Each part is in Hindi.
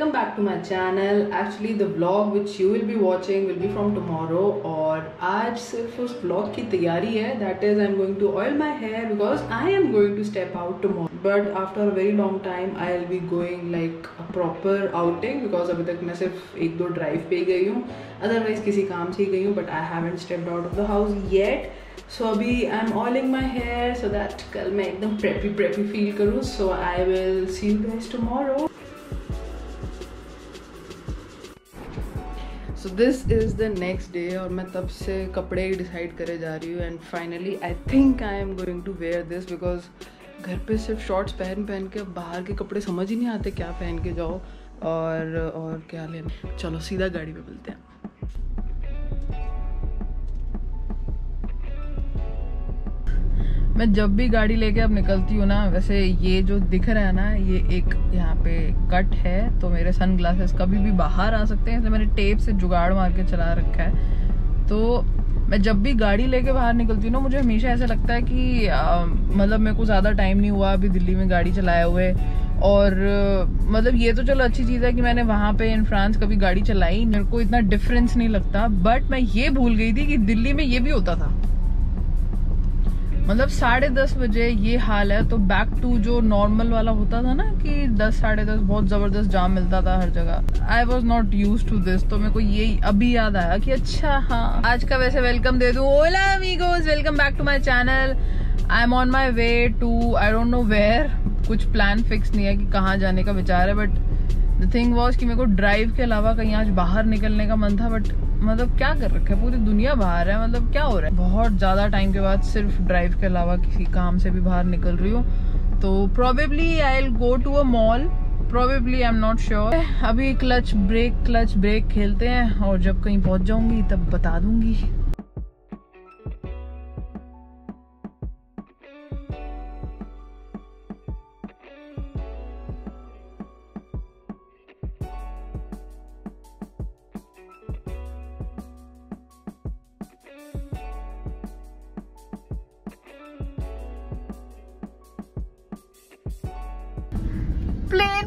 welcome back to my channel। actually the vlog which you will be watching will be from tomorrow और आज सिर्फ उस vlog की तैयारी है। that is I'm going to oil my hair because I am going to step out tomorrow। but after a very long time I'll be going like a proper outing because अभी तक मैं सिर्फ एक दो drive पे गई हूँ, otherwise किसी काम से ही गई हूँ। but I haven't stepped out of the house yet। so अभी I'm oiling my hair so that कल मैं एकदम preppy feel करूँ। so I will see you guys tomorrow। So this is the next day और मैं तब से कपड़े डिसाइड करे जा रही हूँ। And finally I think I am going to wear this because घर पे सिर्फ शॉर्ट्स पहन के बाहर के कपड़े समझ ही नहीं आते क्या पहन के जाओ और क्या लेना। चलो सीधा गाड़ी पे मिलते हैं। मैं जब भी गाड़ी लेके अब निकलती हूँ ना, वैसे ये जो दिख रहा है ना ये एक यहाँ पे कट है, तो मेरे सनग्लासेस कभी भी बाहर आ सकते हैं, इसलिए मैंने टेप से जुगाड़ मार के चला रखा है। तो मैं जब भी गाड़ी लेके बाहर निकलती हूँ ना, मुझे हमेशा ऐसा लगता है कि मतलब मेरे को ज़्यादा टाइम नहीं हुआ अभी दिल्ली में गाड़ी चलाए हुए। और मतलब ये तो चलो अच्छी चीज़ है कि मैंने वहाँ पे इन फ्रांस कभी गाड़ी चलाई, मेरे को इतना डिफरेंस नहीं लगता। बट मैं ये भूल गई थी कि दिल्ली में ये भी होता था। मतलब 10:30 बजे ये हाल है, तो बैक टू जो नॉर्मल वाला होता था ना कि 10 साढ़े 10 बहुत ज़बरदस्त जाम मिलता था हर जगह। I was not use to this, तो मेरे को ये अभी याद आया कि अच्छा हाँ आज का वैसे वेलकम दे दूँ। ओला अमीगोस, welcome back to my channel. I am on my way to I don't know where, कुछ प्लान फिक्स नहीं है कि कहाँ जाने का विचार है। बट द थिंग वॉज कि मेरे को ड्राइव के अलावा कहीं आज बाहर निकलने का मन था। बट मतलब क्या कर रखा है, पूरी दुनिया बाहर है, मतलब क्या हो रहा है। बहुत ज़्यादा टाइम के बाद सिर्फ ड्राइव के अलावा किसी काम से भी बाहर निकल रही हूँ। तो probably I will go to a mall, probably, I am not sure. अभी क्लच ब्रेक खेलते हैं और जब कहीं पहुँच जाऊँगी तब बता दूँगी।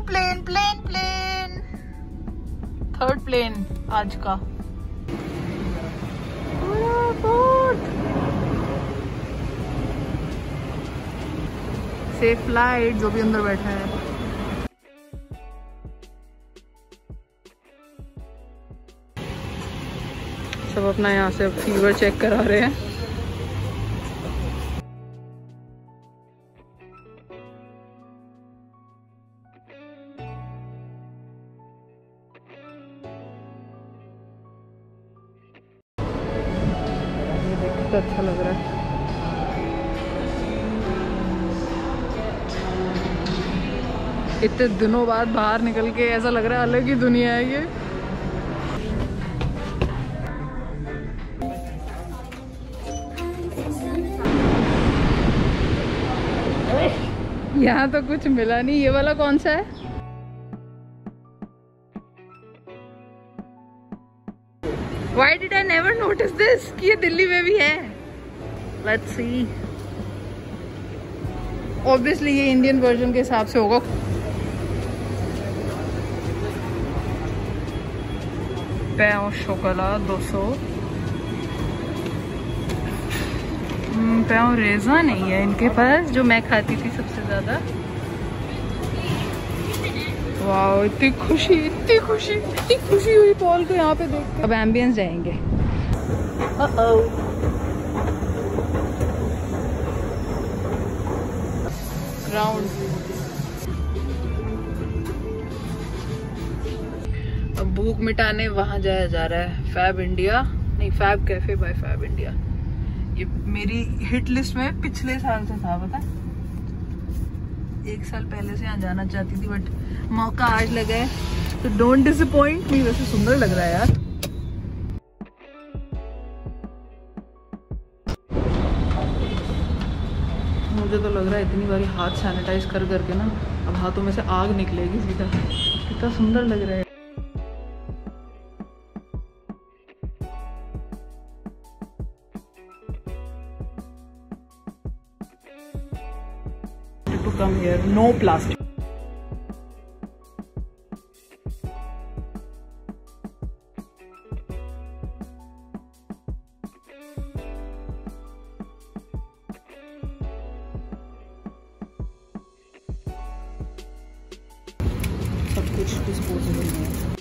प्लेन, 3rd प्लेन आज का। सेफ फ्लाइट जो भी अंदर बैठा है। सब अपना यहाँ से फीवर चेक करा रहे हैं। अच्छा लग रहा है। इतने दिनों बाद बाहर निकल के ऐसा लग रहा है अलग ही दुनिया है ये। यहाँ तो कुछ मिला नहीं। ये वाला कौन सा है? Why did I never notice this कि ये दिल्ली में भी है? Let's see। Obviously ये इंडियन वर्जन के हिसाब से होगा। पैन और शोकला 200। पैन और रेजा नहीं है इनके पास, जो मैं खाती थी सबसे ज्यादा। वाओ, इतनी खुशी हुई पॉल को यहाँ पे देख। अब एम्बियंस जाएंगे। अब भूख मिटाने वहाँ जाया जा रहा है, फैब इंडिया नहीं, fab cafe by fab India. ये मेरी हिट लिस्ट में पिछले साल से था, पता है? 1 साल पहले से यहाँ जाना चाहती थी, बट मौका आज लगा है, तो डोंट डिसअपॉइंट मी। वैसे सुंदर लग रहा है यार। मुझे तो लग रहा है इतनी बारी हाथ सैनिटाइज करके ना अब हाथों में से आग निकलेगी सीधा। कितना सुंदर लग रहा है। Come here, no plastic। Disposable है।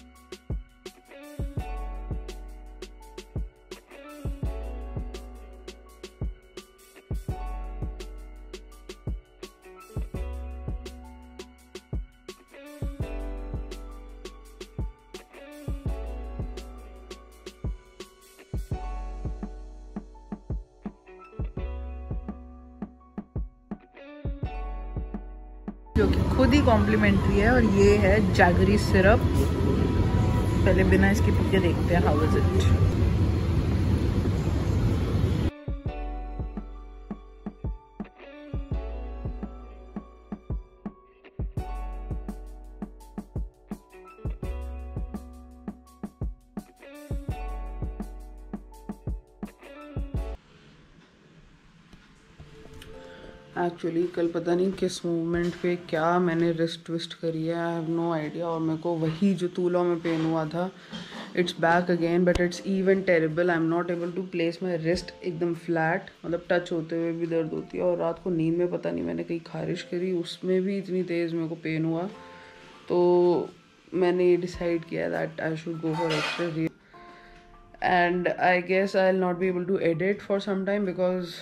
जो कि खुद ही कॉम्प्लीमेंट्री है और ये है जैगरी सिरप। पहले बिना इसकी पी के देखते हैं हाउ इज इट। एक्चुअली कल पता नहीं किस मूवमेंट पे क्या मैंने रिस्ट ट्विस्ट करी है, आई हैव नो आइडिया। और मेरे को वही जो तूला में पेन हुआ था, it's back again, but it's even terrible. I am not able to place my wrist एकदम फ्लैट, मतलब टच होते हुए भी दर्द होती है। और रात को नींद में पता नहीं मैंने कहीं खारिश करी, उसमें भी इतनी तेज़ मेरे को पेन हुआ। तो मैंने ये डिसाइड किया that I should go for exercise, and I guess I will not be able to edit for some time because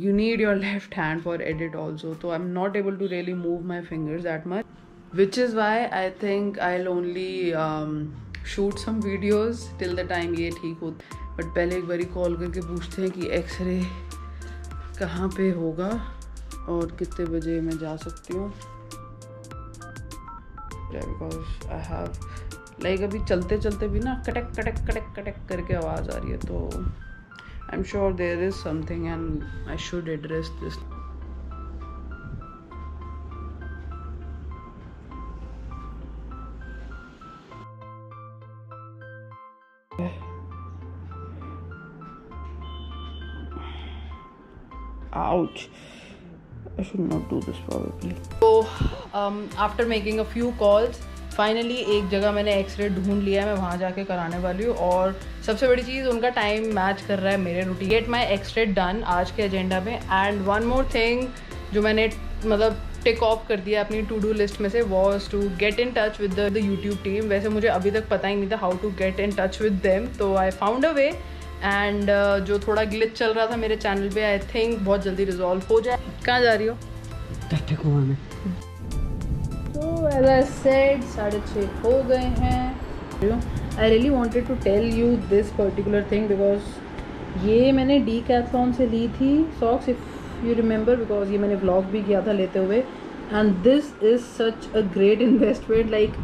you need your left hand for edit also, so I'm not able to really move my fingers that much, which is why I think I'll only shoot some videos till the time ये ठीक हो। but पहले एक बारी कॉल करके पूछते हैं कि एक्सरे कहाँ पे होगा और कितने बजे मैं जा सकती हूँ, because I have like अभी चलते चलते भी ना कटक कटक कटक कटक करके आवाज़ आ रही है। तो I'm sure there is something and I should address this. Ouch. I should not do this probably. So after making a few calls finally एक जगह मैंने एक्सरे ढूंढ लिया है, मैं वहाँ जाके कराने वाली हूँ। और सबसे बड़ी चीज़ उनका टाइम मैच कर रहा है मेरे routine. Get my x-ray done आज के एजेंडा में। एंड वन मोर थिंग जो मैंने मतलब टिक ऑफ कर दिया अपनी टू डू लिस्ट में से was to get in touch with the YouTube team. वैसे मुझे अभी तक पता ही नहीं था how to get in touch with them, तो I found a way. And जो थोड़ा ग्लिच चल रहा था मेरे चैनल पे, आई थिंक बहुत जल्दी रिजॉल्व हो जाए। कहाँ जा रही हो? As I said, 6:30 हो गए हैं। I really wanted to tell you this particular thing because ये मैंने Decathlon से ली थी socks, if you remember, because ये मैंने vlog भी किया था लेते हुए। And this is such a great investment, like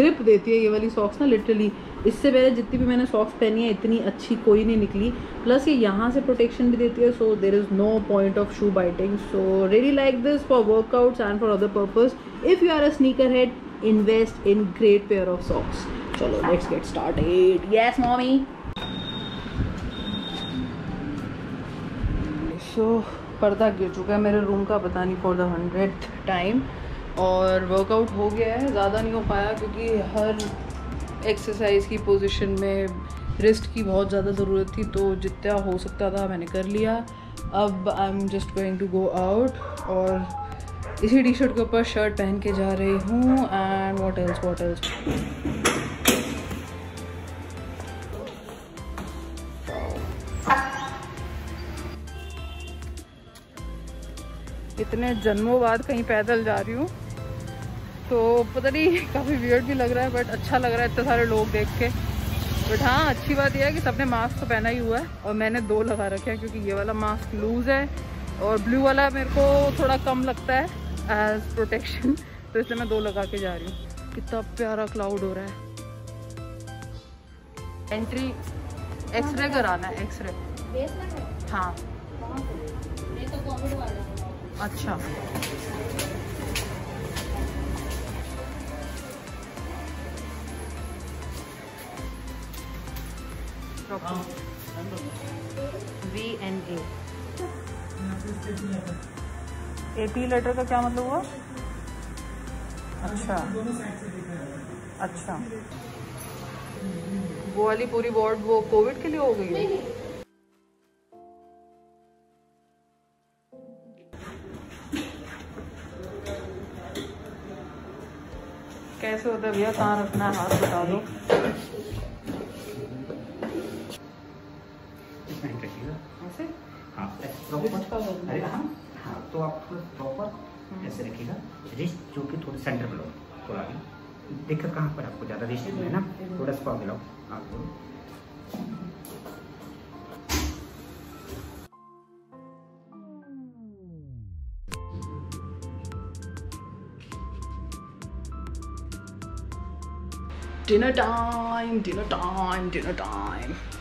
grip देती है ये वाली socks ना literally। इससे पहले जितनी भी मैंने socks पहनी है इतनी अच्छी कोई नहीं निकली। Plus ये यहाँ से protection भी देती है, so there is no point of shoe biting. So really like this for workouts and for other purpose. If you are a sneakerhead, invest in great pair of socks. Chalo, let's get started. Yes, mommy. So पर्दा गिर चुका है मेरे रूम का, पता नहीं फॉर द 100th टाइम। और वर्कआउट हो गया है, ज़्यादा नहीं हो पाया क्योंकि हर एक्सरसाइज की पोजीशन में रिस्ट की बहुत ज़्यादा ज़रूरत थी, तो जितना हो सकता था मैंने कर लिया। अब I am just going to go out और इसी टी शर्ट के ऊपर शर्ट पहन के जा रही हूँ। एंड वॉट एल्स इतने जन्मों बाद कहीं पैदल जा रही हूँ, तो पता नहीं काफ़ी वियर्ड भी लग रहा है, बट अच्छा लग रहा है इतने सारे लोग देख के। बट हाँ, अच्छी बात यह है कि सबने मास्क तो पहना ही हुआ है और मैंने दो लगा रखे हैं क्योंकि ये वाला मास्क लूज़ है और ब्लू वाला मेरे को थोड़ा कम लगता है एज प्रोटेक्शन, तो इसलिए मैं दो लगा के जा रही हूँ। कितना प्यारा क्लाउड हो रहा है। एंट्री एक्सरे कराना है, एक्सरे। हाँ अच्छा, VNA 80 लेटर का क्या मतलब हुआ? अच्छा अच्छा, वो वाली पूरी वार्ड वो कोविड के लिए हो गई है। से होता है भैया, कहाँ रखना है हाथ बता दो। ऐसे हाँ, तो आप प्रॉपर ऐसे रखिएगा। रिस्ट जो कि थोड़ी सेंटर में लो, थोड़ा दिक्कत कहाँ पर आपको ज़्यादा रिस्ट है ना, थोड़ा इसको आगे लाओ आपको। Dinner time, dinner time, dinner time.